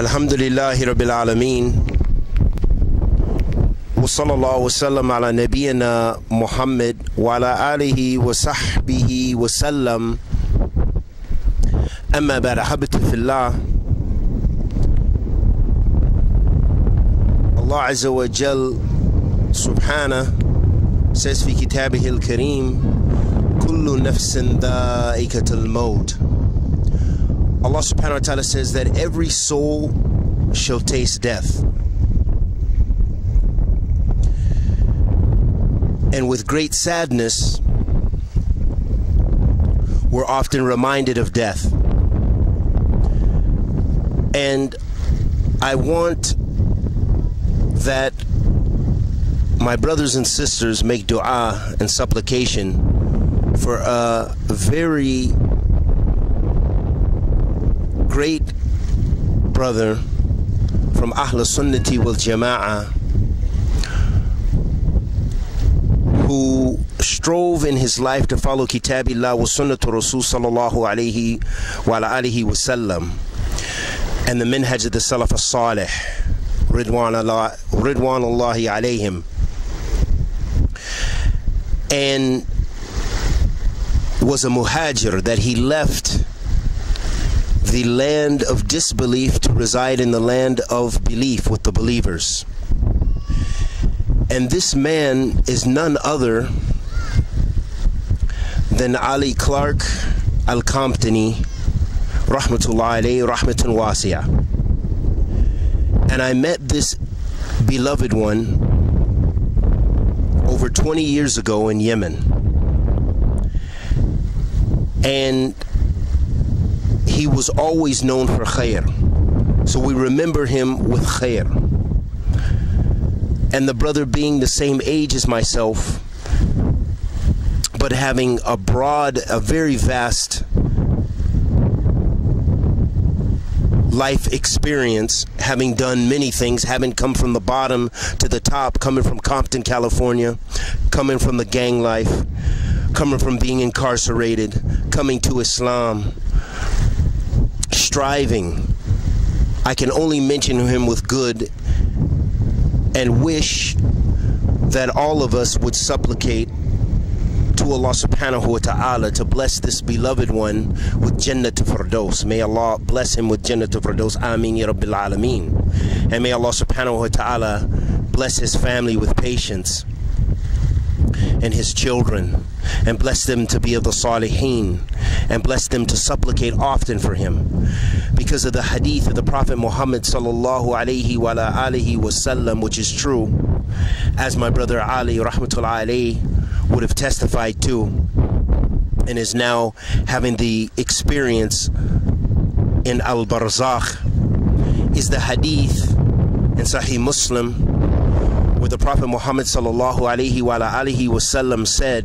Alhamdulillahi Rabbil Alameen. Wa sallallahu wa sallam ala nabiyyina Muhammad wa ala alihi wa sahbihi wa sallam. Amma ba'da, habibtu fillah. Allah Azza wa Jal Subhanahu says fi kitabihi al-kareem, kullu nafsin dha'iqatul maut. Allah subhanahu wa ta'ala says that every soul shall taste death. And with great sadness, we're often reminded of death. And I want that my brothers and sisters make dua and supplication for a very great brother from Ahl Sunnah wal Jama'ah who strove in his life to follow Kitabillah wa Sunnah Rasul sallallahu alayhi wa alihi wa sallam and the Minhaj of the Salaf al-Salih Ridwanullahi alayhim. And was a muhajir, that he left the land of disbelief to reside in the land of belief with the believers. And this man is none other than Ali Clarke al-Comptoni rahmatullahi alayhi rahmatun wasi'ah. And I met this beloved one over 20 years ago in Yemen, and he was always known for khair, so we remember him with khair. And the brother, being the same age as myself but having a broad, a very vast life experience, having done many things, having come from the bottom to the top, coming from Compton, California, coming from the gang life, coming from being incarcerated, coming to Islam, striving. I can only mention him with good, and wish that all of us would supplicate to Allah subhanahu wa ta'ala to bless this beloved one with Jannatul Firdaus. May Allah bless him with Jannatul Firdaus. Ameen ya Rabbil Alameen. And may Allah subhanahu wa ta'ala bless his family with patience and his children, and bless them to be of the Salihin, and bless them to supplicate often for him, because of the hadith of the Prophet Muhammad sallallahu alayhi wa alihi wasallam, which is true, as my brother Ali rahmatullahi alayhi would have testified to, and is now having the experience in Al-Barzakh, is the hadith in Sahih Muslim, where the Prophet Muhammad sallallahu alayhi wa alihi wasallam said,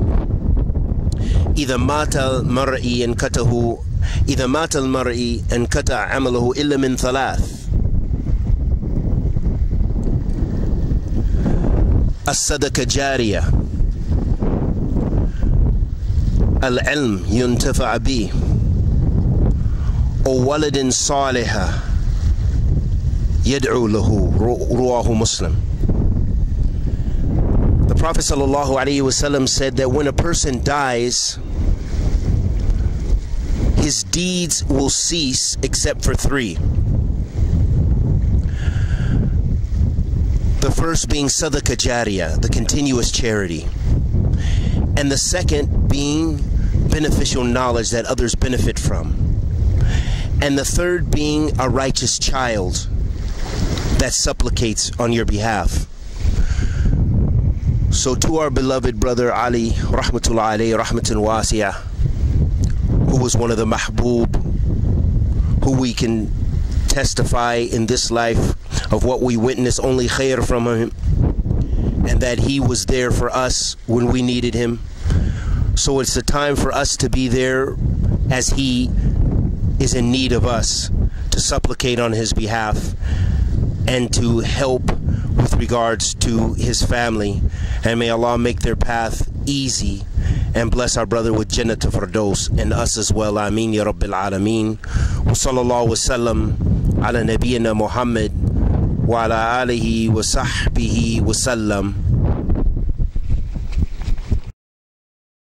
إذا مات المرء انقطع عمله إلا من ثلاث: الصدقة جارية، العلم ينتفع به، أو ولد صالح يدعو له. رواه مسلم. The Prophet ﷺ said that when a person dies, his deeds will cease except for three. The first being Sadaqah Jariyah, the continuous charity. And the second being beneficial knowledge that others benefit from. And the third being a righteous child that supplicates on your behalf. So to our beloved brother Ali rahmatullahi alayhi rahmatun wasi'ah, who was one of the mahbub, who we can testify in this life of what we witnessed, only khair from him, and that he was there for us when we needed him. So it's the time for us to be there as he is in need of us, to supplicate on his behalf and to help with regards to his family. And may Allah make their path easy and bless our brother with Jannatul Firdaus and us as well. Ameen ya Rabbil Alameen. Wa sallallahu wa sallam على نبينا محمد وعلى آله وصحبه وسلم.